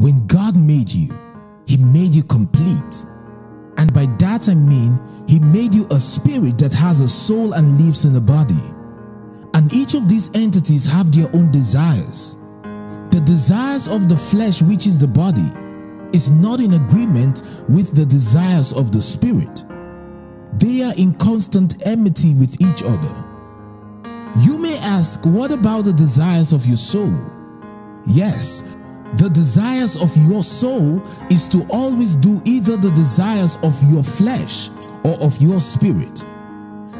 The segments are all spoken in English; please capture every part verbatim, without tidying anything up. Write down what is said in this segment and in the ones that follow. When God made you, He made you complete. And by that I mean, He made you a spirit that has a soul and lives in a body. And each of these entities have their own desires. The desires of the flesh, which is the body, is not in agreement with the desires of the spirit. They are in constant enmity with each other. You may ask, what about the desires of your soul? Yes, the desires of your soul is to always do either the desires of your flesh or of your spirit.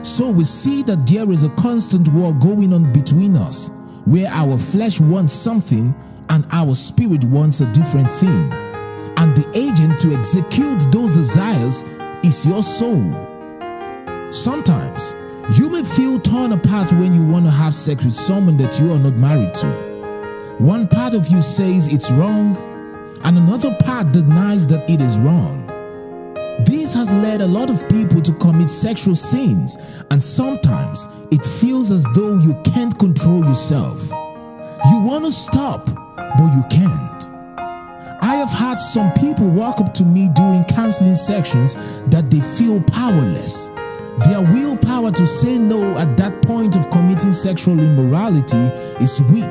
So we see that there is a constant war going on between us, where our flesh wants something and our spirit wants a different thing. And the agent to execute those desires is your soul. Sometimes you may feel torn apart when you want to have sex with someone that you are not married to. One part of you says it's wrong, and another part denies that it is wrong. This has led a lot of people to commit sexual sins, and sometimes it feels as though you can't control yourself. You want to stop, but you can't. I have had some people walk up to me during counseling sessions that they feel powerless. Their willpower to say no at that point of committing sexual immorality is weak.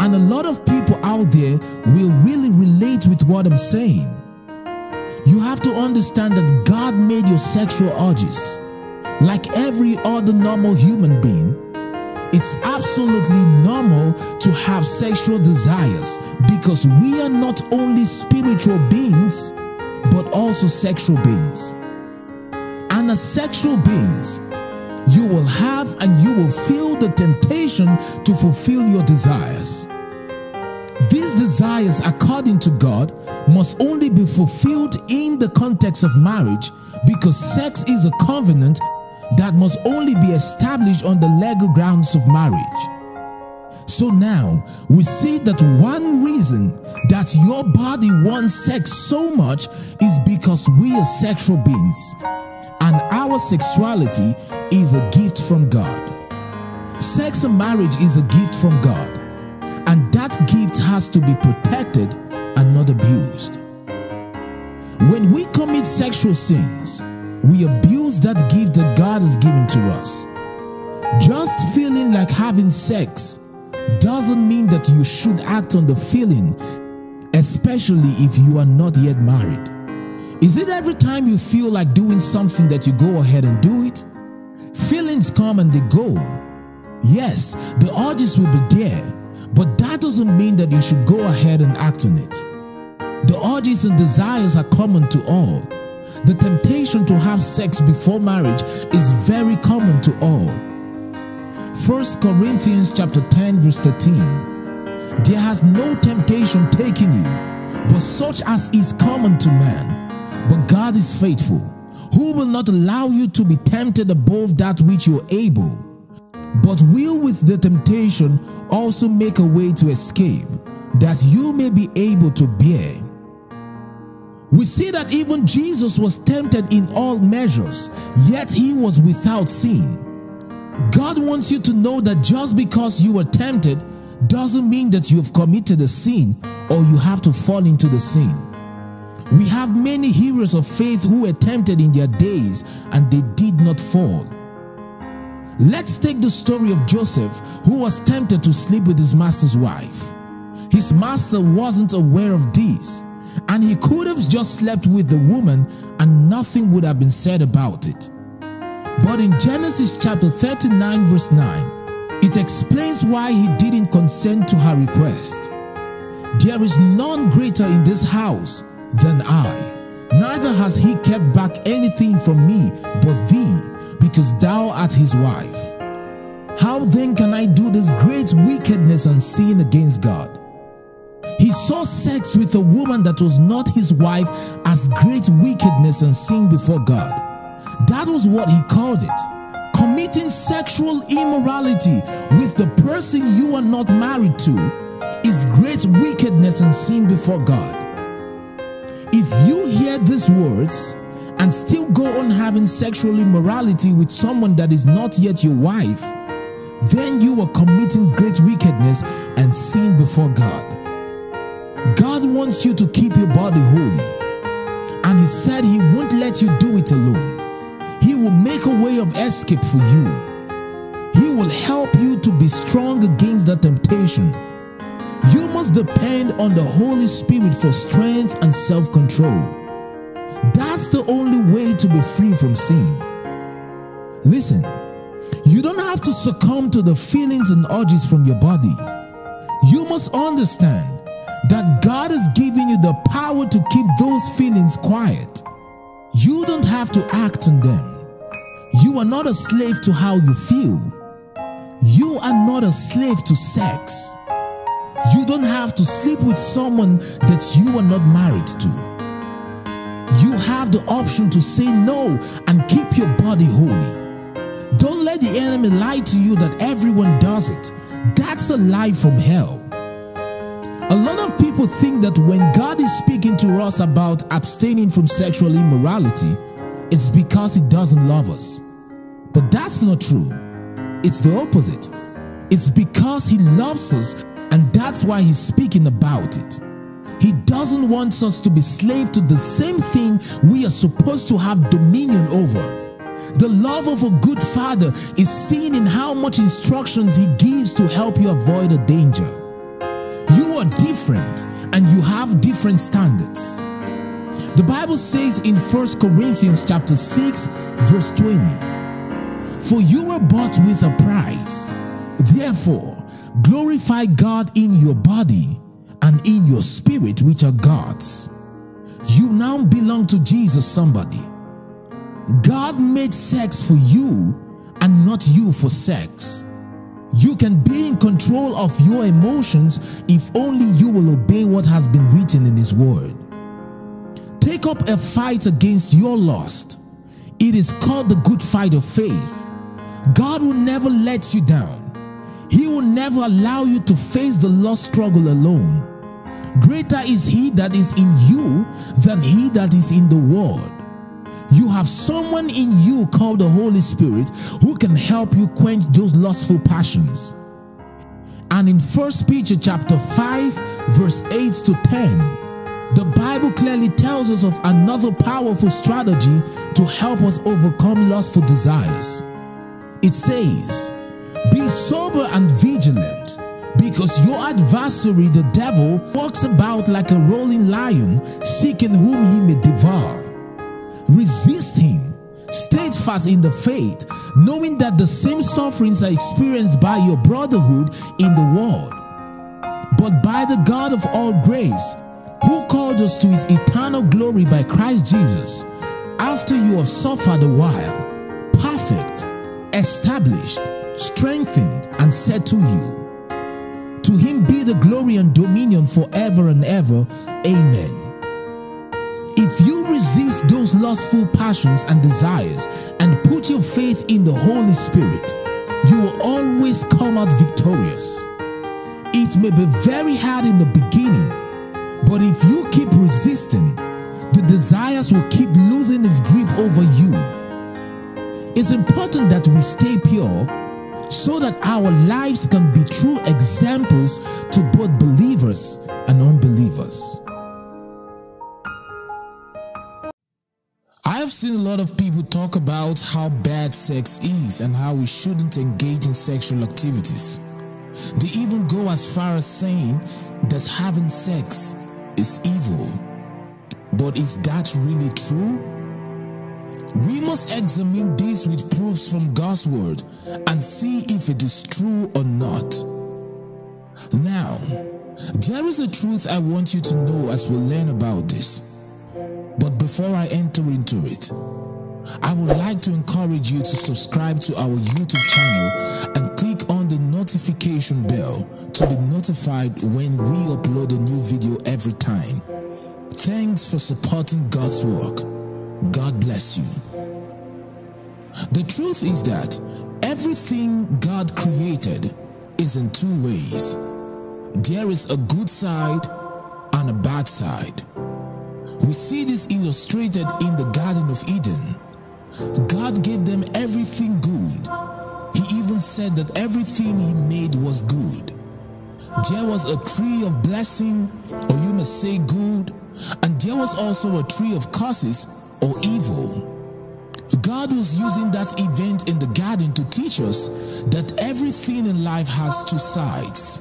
And a lot of people out there will really relate with what I'm saying. You have to understand that God made your sexual urges like every other normal human being. It's absolutely normal to have sexual desires because we are not only spiritual beings but also sexual beings. And as sexual beings, you will have and you will feel the temptation to fulfill your desires. These desires, according to God, must only be fulfilled in the context of marriage, because sex is a covenant that must only be established on the legal grounds of marriage. So now, we see that one reason that your body wants sex so much is because we are sexual beings. And our sexuality is a gift from God. Sex and marriage is a gift from God. And that gift has to be protected and not abused. When we commit sexual sins, we abuse that gift that God has given to us. Just feeling like having sex doesn't mean that you should act on the feeling, especially if you are not yet married. Is it every time you feel like doing something that you go ahead and do it? Feelings come and they go. Yes, the urges will be there, but that doesn't mean that you should go ahead and act on it. The urges and desires are common to all. The temptation to have sex before marriage is very common to all. First Corinthians chapter ten verse thirteen. There has no temptation taken you, but such as is common to man. But God is faithful, who will not allow you to be tempted above that which you are able, but will with the temptation also make a way to escape, that you may be able to bear. We see that even Jesus was tempted in all measures, yet He was without sin. God wants you to know that just because you were tempted doesn't mean that you have committed a sin or you have to fall into the sin. We have many heroes of faith who were tempted in their days and they did not fall. Let's take the story of Joseph, who was tempted to sleep with his master's wife. His master wasn't aware of this, and he could have just slept with the woman and nothing would have been said about it. But in Genesis chapter thirty-nine verse nine, it explains why he didn't consent to her request. There is none greater in this house than I, neither has he kept back anything from me but thee, because thou art his wife. How then can I do this great wickedness and sin against God? He saw sex with a woman that was not his wife as great wickedness and sin before God. That was what he called it. Committing sexual immorality with the person you are not married to is great wickedness and sin before God. If you hear these words and still go on having sexual immorality with someone that is not yet your wife, then you are committing great wickedness and sin before God. God wants you to keep your body holy, and he said he won't let you do it alone. He will make a way of escape for you. He will help you to be strong against the temptation. You must depend on the Holy Spirit for strength and self-control. That's the only way to be free from sin. Listen, you don't have to succumb to the feelings and urges from your body. You must understand that God has given you the power to keep those feelings quiet. You don't have to act on them. You are not a slave to how you feel. You are not a slave to sex. You don't have to sleep with someone that you are not married to. You have the option to say no and keep your body holy. Don't let the enemy lie to you that everyone does it. That's a lie from hell. A lot of people think that when God is speaking to us about abstaining from sexual immorality, it's because he doesn't love us. But that's not true. It's the opposite. It's because he loves us, and that's why he's speaking about it. He doesn't want us to be slaves to the same thing we are supposed to have dominion over. The love of a good father is seen in how much instructions he gives to help you avoid a danger. You are different, and you have different standards. The Bible says in First Corinthians chapter six verse twenty, "For you were bought with a price. Therefore, glorify God in your body and in your spirit, which are God's." You now belong to Jesus, somebody. God made sex for you and not you for sex. You can be in control of your emotions if only you will obey what has been written in his word. Take up a fight against your lust. It is called the good fight of faith. God will never let you down. He will never allow you to face the lust struggle alone. Greater is he that is in you than he that is in the world. You have someone in you called the Holy Spirit who can help you quench those lustful passions. And in First Peter chapter five verse eight to ten, the Bible clearly tells us of another powerful strategy to help us overcome lustful desires. It says, "Be sober and vigilant, because your adversary the devil walks about like a roaring lion, seeking whom he may devour. Resist him, steadfast in the faith, knowing that the same sufferings are experienced by your brotherhood in the world. But by the God of all grace, who called us to his eternal glory by Christ Jesus, after you have suffered a while, perfect, established, strengthened, and said to you, to him be the glory and dominion forever and ever. Amen." If you resist those lustful passions and desires and put your faith in the Holy Spirit, you will always come out victorious. It may be very hard in the beginning, but if you keep resisting, the desires will keep losing its grip over you. It's important that we stay pure, so that our lives can be true examples to both believers and unbelievers. I have seen a lot of people talk about how bad sex is and how we shouldn't engage in sexual activities. They even go as far as saying that having sex is evil. But is that really true? We must examine this with proofs from God's word and see if it is true or not. Now, there is a truth I want you to know as we learn about this. But before I enter into it, I would like to encourage you to subscribe to our YouTube channel and click on the notification bell to be notified when we upload a new video every time. Thanks for supporting God's work. God bless you. The truth is that everything God created is in two ways. There is a good side and a bad side. We see this illustrated in the Garden of Eden. God gave them everything good. He even said that everything he made was good. There was a tree of blessing, or you may say good, and there was also a tree of curses, or evil. God was using that event in the garden to teach us that everything in life has two sides.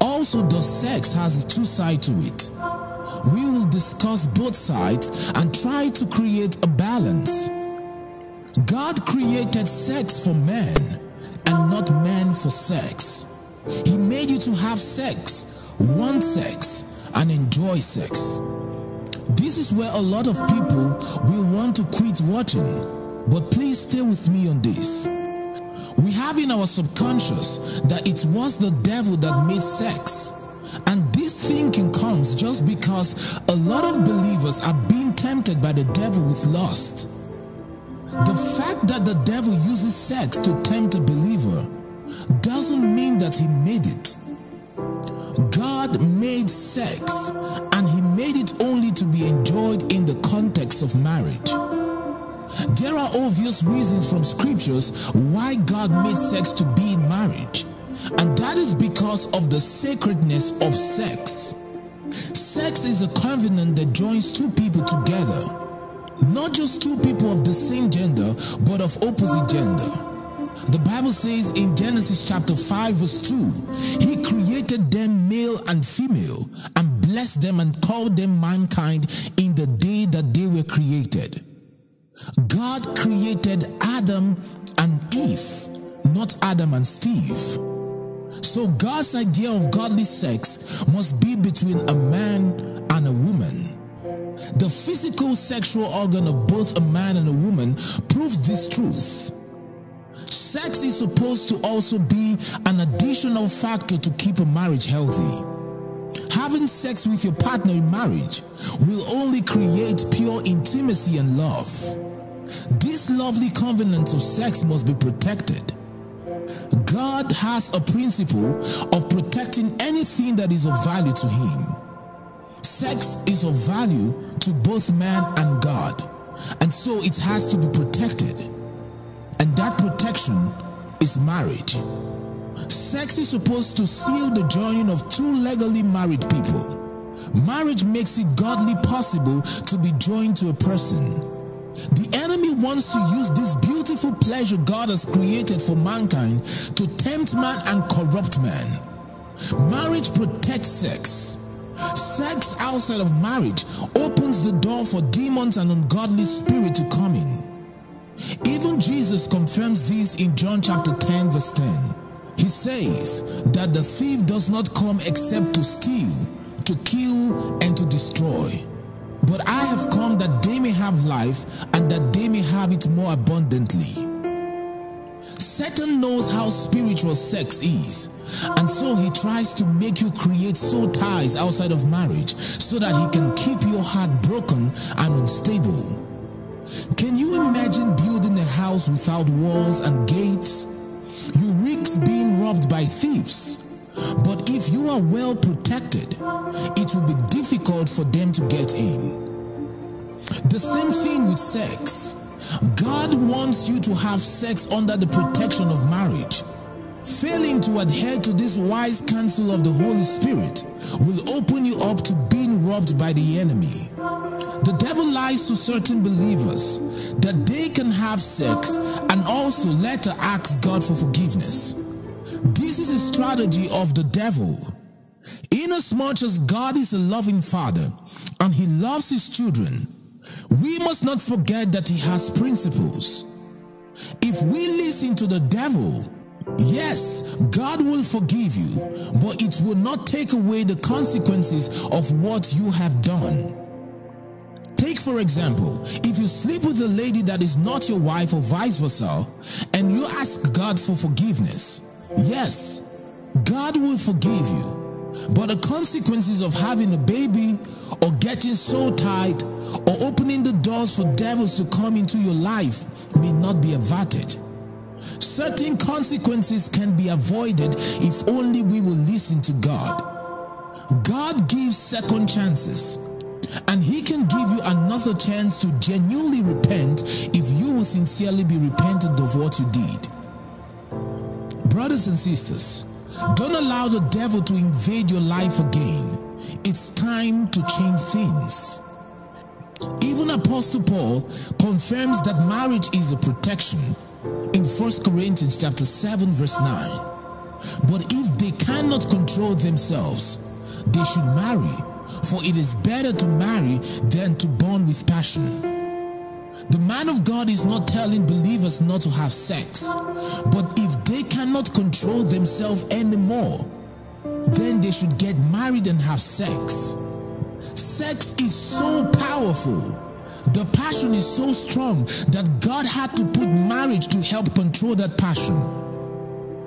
Also, the sex has two sides to it. We will discuss both sides and try to create a balance. God created sex for men and not men for sex. He made you to have sex, want sex, and enjoy sex. This is where a lot of people will want to quit watching, but please stay with me on this. We have in our subconscious that it was the devil that made sex. And this thinking comes just because a lot of believers are being tempted by the devil with lust. The fact that the devil uses sex to tempt a believer doesn't mean that he made it. God made sex, and he made it only to be enjoyed in the context of marriage. There are obvious reasons from scriptures why God made sex to be in marriage. And that is because of the sacredness of sex. Sex is a covenant that joins two people together. Not just two people of the same gender, but of opposite gender. The Bible says in Genesis chapter five verse two, He created them male and female, and blessed them and called them mankind in the day that they were created. God created Adam and Eve, not Adam and Steve. So God's idea of godly sex must be between a man and a woman. The physical sexual organ of both a man and a woman proves this truth. Sex is supposed to also be an additional factor to keep a marriage healthy. Having sex with your partner in marriage will only create pure intimacy and love. This lovely covenant of sex must be protected. God has a principle of protecting anything that is of value to him. Sex is of value to both man and God, and so it has to be protected. And that protection is marriage. Sex is supposed to seal the joining of two legally married people. Marriage makes it godly possible to be joined to a person. The enemy wants to use this beautiful pleasure God has created for mankind to tempt man and corrupt man. Marriage protects sex. Sex outside of marriage opens the door for demons and ungodly spirit to come in. Even Jesus confirms this in John chapter ten verse ten. He says that the thief does not come except to steal, to kill, and to destroy. But I have come that they may have life, and that they may have it more abundantly. Satan knows how spiritual sex is, and so he tries to make you create soul ties outside of marriage so that he can keep your heart broken and unstable. Can you imagine building a house without walls and gates? You risk being robbed by thieves. But if you are well protected, it will be difficult for them to get in. The same thing with sex. God wants you to have sex under the protection of marriage. Failing to adhere to this wise counsel of the Holy Spirit will open you up to being robbed by the enemy. The devil lies to certain believers that they can have sex and also later ask God for forgiveness. This is a strategy of the devil. Inasmuch as God is a loving father and he loves his children, we must not forget that he has principles. If we listen to the devil, yes, God will forgive you, but it will not take away the consequences of what you have done. Take for example, if you sleep with a lady that is not your wife or vice versa, and you ask God for forgiveness, yes, God will forgive you, but the consequences of having a baby or getting so tight or opening the doors for devils to come into your life may not be averted. Certain consequences can be avoided if only we will listen to God. God gives second chances, and he can give you another chance to genuinely repent if you will sincerely be repentant of what you did. Brothers and sisters, Don't allow the devil to invade your life again. It's time to change things. Even Apostle Paul confirms that marriage is a protection in First Corinthians chapter seven verse nine. But if they cannot control themselves, they should marry, for it is better to marry than to burn with passion. The man of God is not telling believers not to have sex, but if they cannot control themselves anymore, then they should get married and have sex. Sex is so powerful. The passion is so strong that God had to put marriage to help control that passion.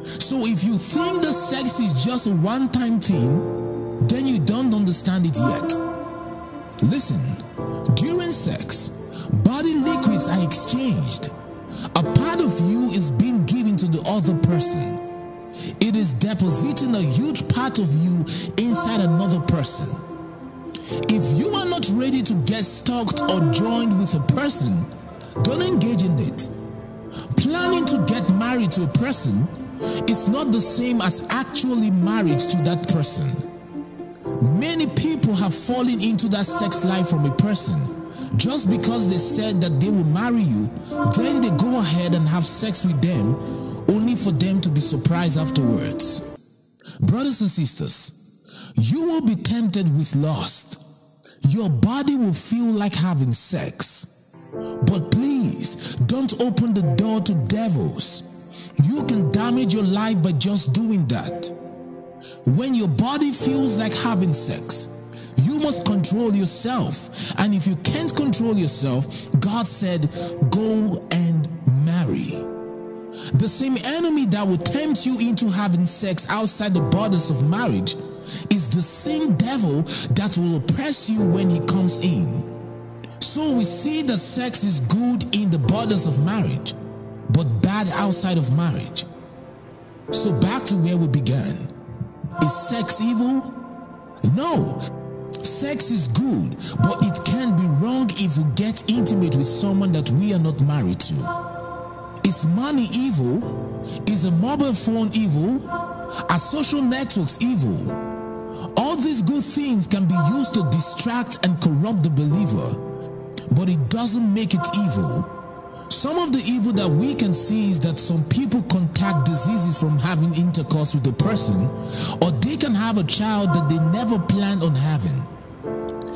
So if you think that sex is just a one-time thing, then you don't understand it yet. Listen, during sex, body liquids are exchanged. A part of you is being given to the other person. It is depositing a huge part of you inside another person. If you are not ready to get stalked or joined with a person, don't engage in it. Planning to get married to a person is not the same as actually marriage to that person. Many people have fallen into that sex life from a person just because they said that they will marry you, then they go ahead and have sex with them, only for them to be surprised afterwards. Brothers and sisters, you will be tempted with lust. Your body will feel like having sex. But please, don't open the door to devils. You can damage your life by just doing that. When your body feels like having sex, you must control yourself. And if you can't control yourself, God said, go and marry. The same enemy that will tempt you into having sex outside the borders of marriage is the same devil that will oppress you when he comes in. So we see that sex is good in the borders of marriage, but bad outside of marriage. So back to where we began. Is sex evil? No. Sex is good, but it can be wrong if we get intimate with someone that we are not married to. Is money evil? Is a mobile phone evil? Are social networks evil? All these good things can be used to distract and corrupt the believer, but it doesn't make it evil. Some of the evil that we can see is that some people contract diseases from having intercourse with a person, or they can have a child that they never planned on having.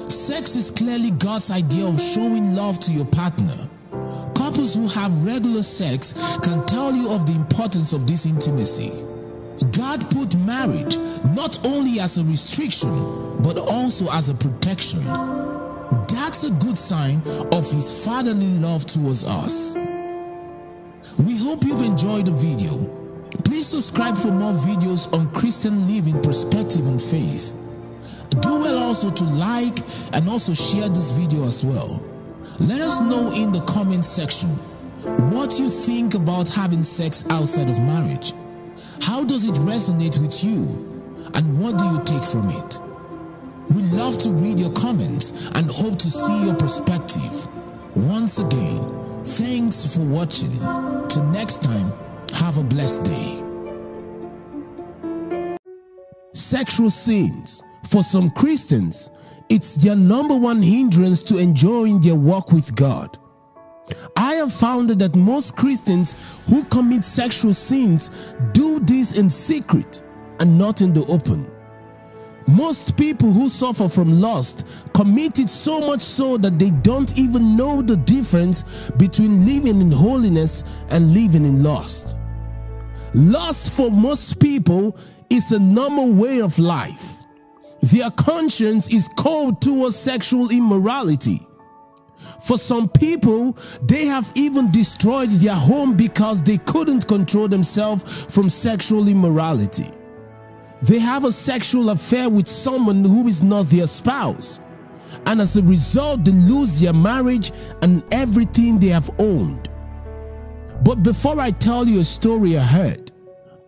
Sex is clearly God's idea of showing love to your partner. Couples who have regular sex can tell you of the importance of this intimacy. God put marriage not only as a restriction, but also as a protection. That's a good sign of His fatherly love towards us. We hope you've enjoyed the video. Please subscribe for more videos on Christian living, perspective and faith. Do well also to like and also share this video as well. Let us know in the comment section what you think about having sex outside of marriage. How does it resonate with you, and what do you take from it? We love to read your comments and hope to see your perspective. Once again, thanks for watching. Till next time, have a blessed day. Sexual sins. For some Christians, it's their number one hindrance to enjoying their walk with God. I have found that most Christians who commit sexual sins do this in secret and not in the open. Most people who suffer from lust commit it so much so that they don't even know the difference between living in holiness and living in lust. Lust for most people is a normal way of life. Their conscience is cold towards sexual immorality. For some people, they have even destroyed their home because they couldn't control themselves from sexual immorality. They have a sexual affair with someone who is not their spouse, and as a result, they lose their marriage and everything they have owned. But before I tell you a story I heard,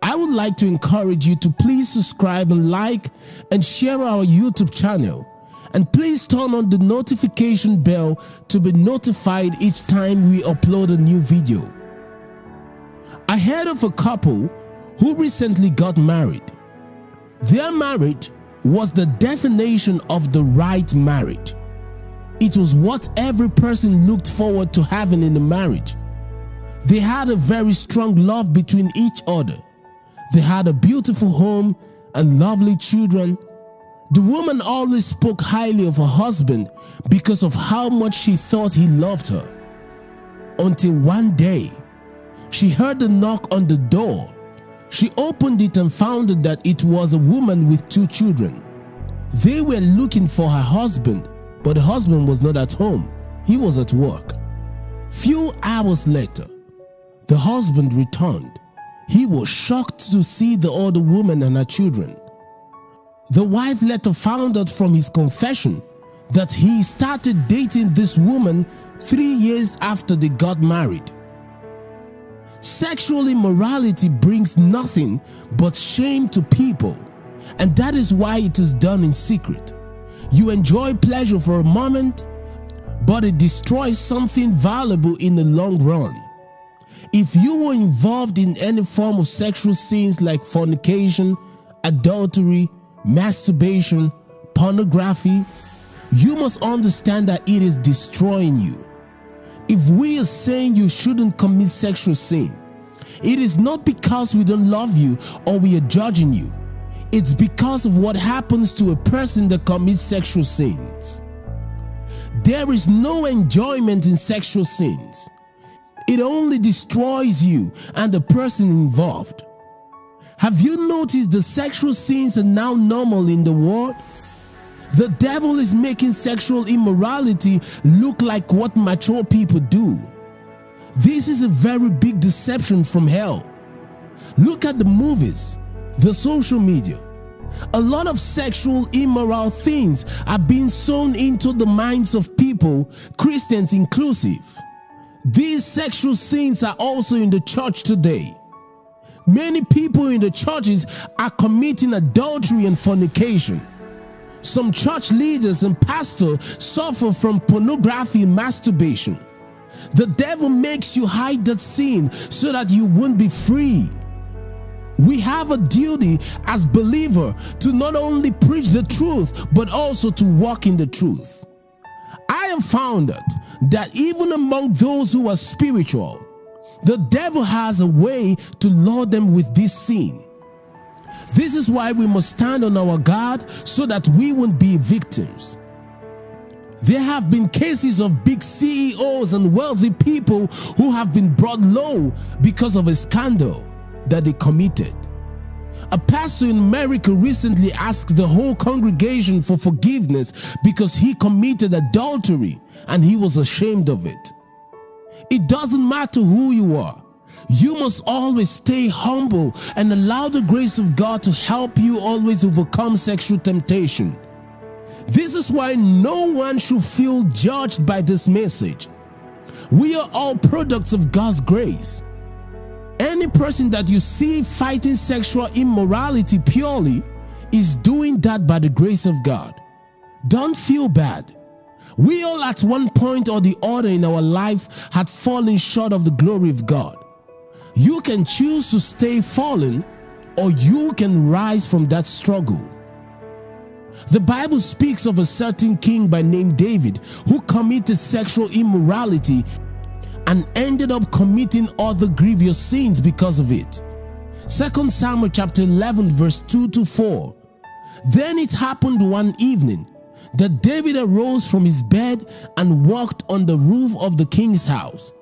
I would like to encourage you to please subscribe and like and share our YouTube channel, and please turn on the notification bell to be notified each time we upload a new video. I heard of a couple who recently got married. Their marriage was the definition of the right marriage. It was what every person looked forward to having in a marriage. They had a very strong love between each other. They had a beautiful home and lovely children. The woman always spoke highly of her husband because of how much she thought he loved her. Until one day, she heard a knock on the door. She opened it and found that it was a woman with two children. They were looking for her husband, but the husband was not at home. He was at work. Few hours later, the husband returned. He was shocked to see the other woman and her children. The wife later found out from his confession that he started dating this woman three years after they got married. Sexual immorality brings nothing but shame to people, and that is why it is done in secret. You enjoy pleasure for a moment, but it destroys something valuable in the long run. If you were involved in any form of sexual sins like fornication, adultery, masturbation, pornography, you must understand that it is destroying you. If we are saying you shouldn't commit sexual sin, it is not because we don't love you or we are judging you. It's because of what happens to a person that commits sexual sins. There is no enjoyment in sexual sins. It only destroys you and the person involved. Have you noticed the sexual sins are now normal in the world? The devil is making sexual immorality look like what mature people do. This is a very big deception from hell. Look at the movies, the social media. A lot of sexual immoral things are being sown into the minds of people, Christians inclusive. These sexual sins are also in the church today. Many people in the churches are committing adultery and fornication. Some church leaders and pastors suffer from pornography and masturbation. The devil makes you hide that sin so that you won't be free. We have a duty as believers to not only preach the truth but also to walk in the truth. I have found that, that even among those who are spiritual, the devil has a way to lure them with this sin. This is why we must stand on our guard so that we won't be victims. There have been cases of big C E Os and wealthy people who have been brought low because of a scandal that they committed. A pastor in America recently asked the whole congregation for forgiveness because he committed adultery and he was ashamed of it. It doesn't matter who you are. You must always stay humble and allow the grace of God to help you always overcome sexual temptation. This is why no one should feel judged by this message. We are all products of God's grace. Any person that you see fighting sexual immorality purely is doing that by the grace of God. Don't feel bad. We all at one point or the other in our life had fallen short of the glory of God. You can choose to stay fallen, or you can rise from that struggle. The Bible speaks of a certain king by name David who committed sexual immorality and ended up committing other grievous sins because of it. Second Samuel chapter eleven verse two to four. Then it happened one evening that David arose from his bed and walked on the roof of the king's house.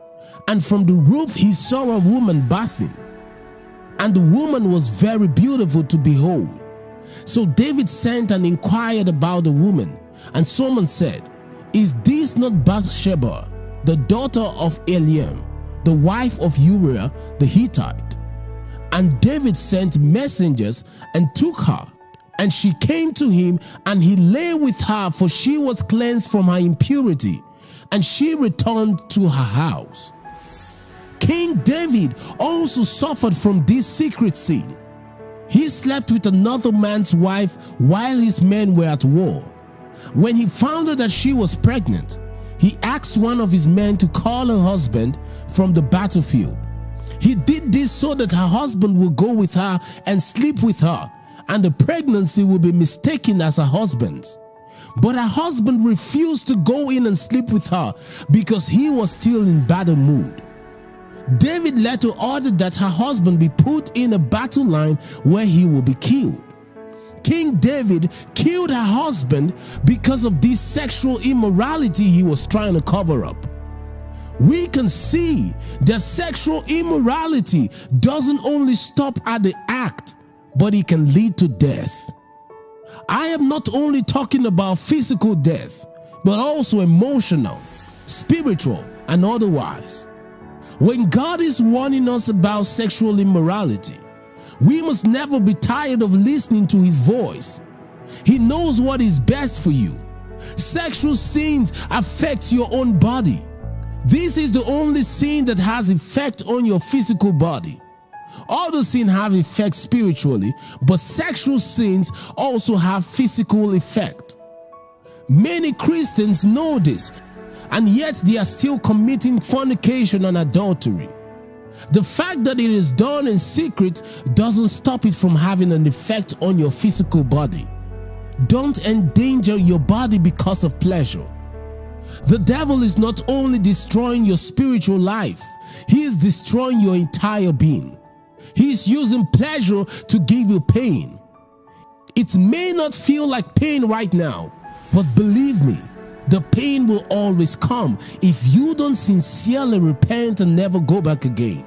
And from the roof he saw a woman bathing, and the woman was very beautiful to behold. So David sent and inquired about the woman, and someone said, "Is this not Bathsheba, the daughter of Eliam, the wife of Uriah the Hittite?" And David sent messengers and took her, and she came to him, and he lay with her, for she was cleansed from her impurity, and she returned to her house. King David also suffered from this secret sin. He slept with another man's wife while his men were at war. When he found out that she was pregnant, he asked one of his men to call her husband from the battlefield. He did this so that her husband would go with her and sleep with her, and the pregnancy will be mistaken as her husband's. But her husband refused to go in and sleep with her because he was still in battle mood. David later ordered that her husband be put in a battle line where he will be killed. King David killed her husband because of this sexual immorality he was trying to cover up. We can see that sexual immorality doesn't only stop at the act, but it can lead to death. I am not only talking about physical death, but also emotional, spiritual, and otherwise. When God is warning us about sexual immorality, we must never be tired of listening to His voice. He knows what is best for you. Sexual sins affect your own body. This is the only sin that has effect on your physical body. Other sins have effects spiritually, but sexual sins also have physical effect. Many Christians know this, and yet they are still committing fornication and adultery. The fact that it is done in secret doesn't stop it from having an effect on your physical body. Don't endanger your body because of pleasure. The devil is not only destroying your spiritual life, he is destroying your entire being. He is using pleasure to give you pain. It may not feel like pain right now, but believe me, the pain will always come if you don't sincerely repent and never go back again.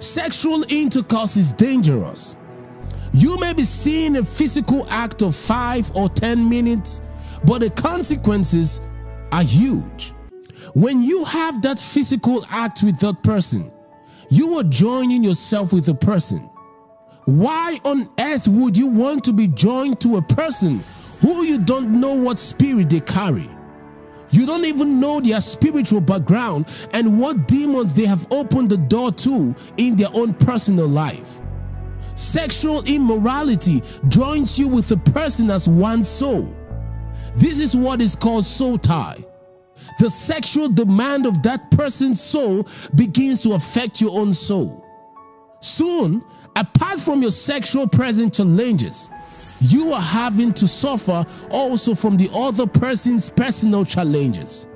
Sexual intercourse is dangerous. You may be seeing a physical act of five or ten minutes, but the consequences are huge. When you have that physical act with that person, you are joining yourself with a person. Why on earth would you want to be joined to a person who you don't know what spirit they carry? You don't even know their spiritual background and what demons they have opened the door to in their own personal life. Sexual immorality joins you with the person as one soul. This is what is called soul tie. The sexual demand of that person's soul begins to affect your own soul. Soon, apart from your sexual present challenges, you are having to suffer also from the other person's personal challenges.